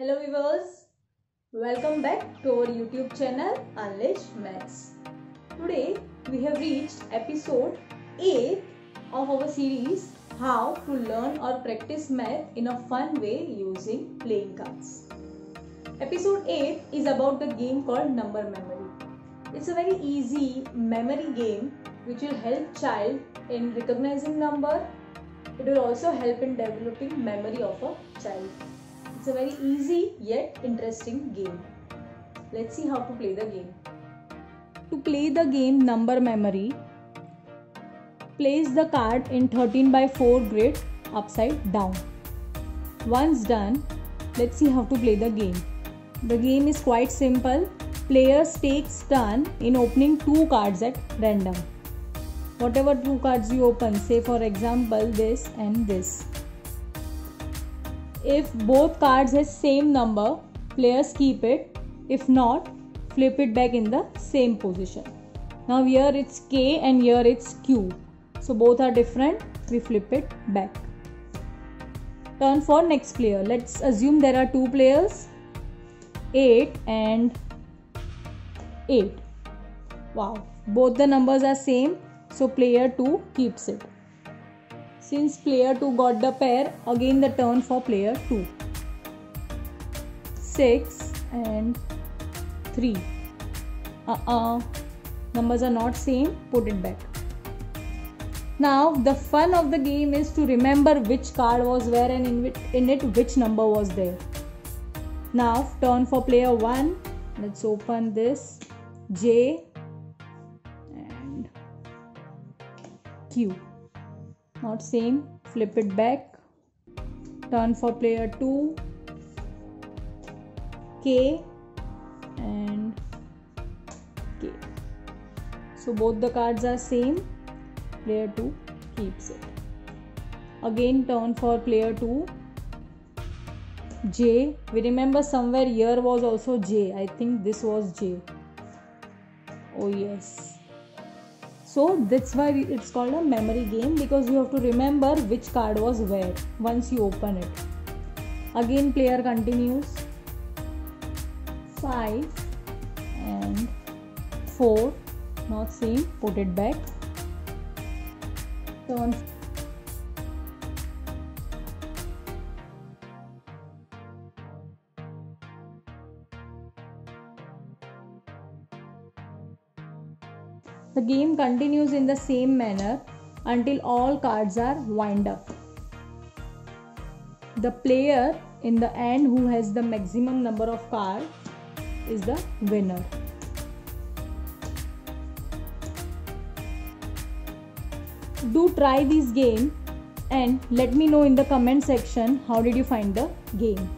Hello viewers, welcome back to our YouTube channel unleash maths. Today we have reached episode 8 of our series how to learn और practice math in a fun way using playing cards. Episode 8 is about the game called number memory. It's a very easy memory game which will help child in recognizing number. It will also help in developing memory of a child. It's a very easy yet interesting game. Let's see how to play the game. To play the game number memory, place the card in 13 by 4 grid upside down. Once done, let's see how to play the game. The game is quite simple. Players takes turn in opening two cards at random. Whatever two cards you open, say for example this and this. If both cards has same number, players keep it. If not, flip it back in the same position. Now here it's K and here it's Q. So both are different. We flip it back. Turn for next player. Let's assume there are two players, 8 and 8. Wow, both the numbers are same. So player 2 keeps it. Since player 2 got the pair, again the turn for player 2. 6 and 3. Numbers are not same, put it back. Now the fun of the game is to remember which card was where and in it which number was there. Now turn for player 1. Let's open this J. Q. Not same, flip it back. Turn for player 2, K and K. So both the cards are same, player 2 keeps it. Again turn for player 2, J. We remember somewhere here was also J. I think this was J. Oh yes. So that's why it's called a memory game, because you have to remember which card was where once you open it. Again player continues. 5 and 4, not same, put it back. Turn. The game continues in the same manner until all cards are wound up. The player in the end who has the maximum number of cards is the winner. Do try this game and let me know in the comment section how did you find the game.